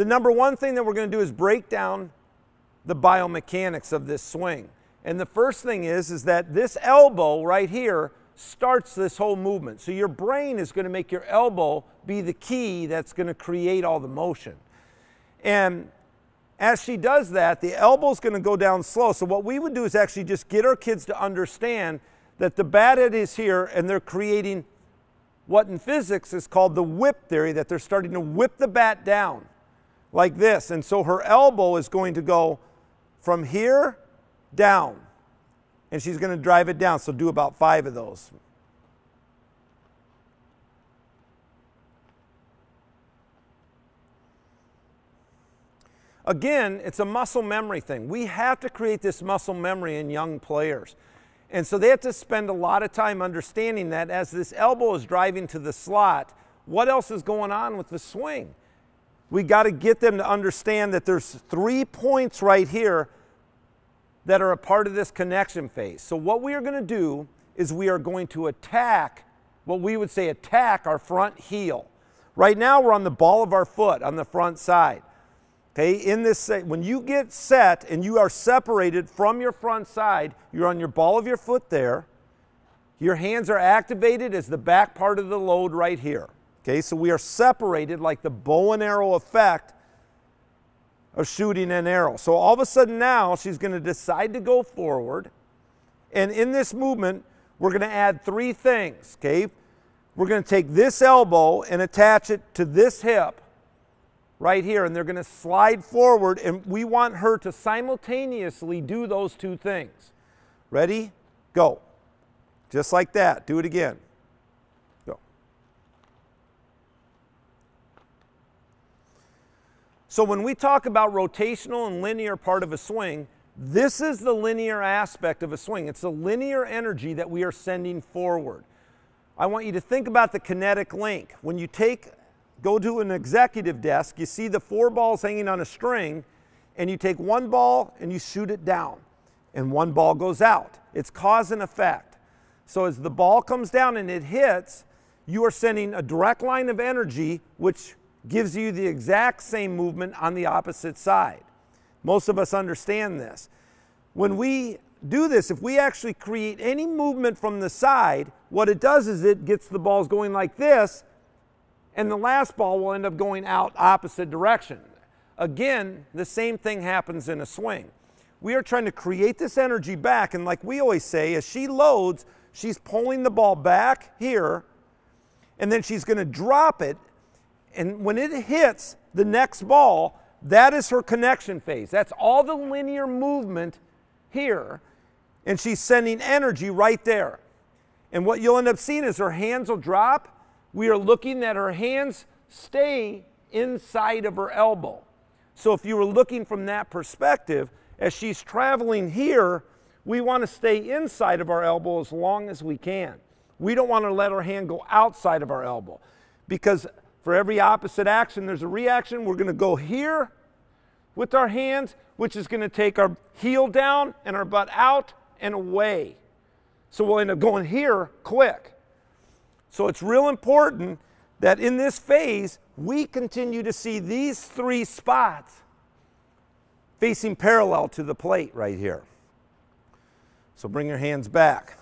The number one thing that we're going to do is break down the biomechanics of this swing. And the first thing is that this elbow right here starts this whole movement. So your brain is going to make your elbow be the key that's going to create all the motion. And as she does that, the elbow's going to go down slow. So what we would do is actually just get our kids to understand that the bat head is here and they're creating what in physics is called the whip theory, that they're starting to whip the bat down like this. And so her elbow is going to go from here down, and she's going to drive it down. So do about 5 of those. Again, it's a muscle memory thing. We have to create this muscle memory in young players. And so they have to spend a lot of time understanding that as this elbow is driving to the slot, what else is going on with the swing? We got to get them to understand that there's 3 points right here that are a part of this connection phase. So what we are going to do is we are going to attack, what we would say attack our front heel. Right now we're on the ball of our foot on the front side. Okay, in this, when you get set and you are separated from your front side, you're on your ball of your foot there. Your hands are activated as the back part of the load right here. Okay, so we are separated like the bow and arrow effect of shooting an arrow. So all of a sudden now she's going to decide to go forward, and in this movement we're going to add 3 things. Okay, we're going to take this elbow and attach it to this hip right here, and they're going to slide forward, and we want her to simultaneously do those 2 things. Ready? Go. Just like that. Do it again. So when we talk about rotational and linear part of a swing, this is the linear aspect of a swing. It's the linear energy that we are sending forward. I want you to think about the kinetic link. When you go to an executive desk, you see the 4 balls hanging on a string, and you take 1 ball and you shoot it down, and 1 ball goes out. It's cause and effect. So as the ball comes down and it hits, you are sending a direct line of energy, which gives you the exact same movement on the opposite side. Most of us understand this. When we do this, if we actually create any movement from the side, what it does is it gets the balls going like this, and the last ball will end up going out opposite direction. Again, the same thing happens in a swing. We are trying to create this energy back, and like we always say, as she loads, she's pulling the ball back here, and then she's going to drop it. And when it hits the next ball, that is her connection phase. That's all the linear movement here. And she's sending energy right there. And what you'll end up seeing is her hands will drop. We are looking that her hands stay inside of her elbow. So if you were looking from that perspective, as she's traveling here, we want to stay inside of our elbow as long as we can. We don't want to let our hand go outside of our elbow, because for every opposite action, there's a reaction. We're going to go here with our hands, which is going to take our heel down and our butt out and away. So we'll end up going here quick. So it's real important that in this phase, we continue to see these 3 spots facing parallel to the plate right here. So bring your hands back.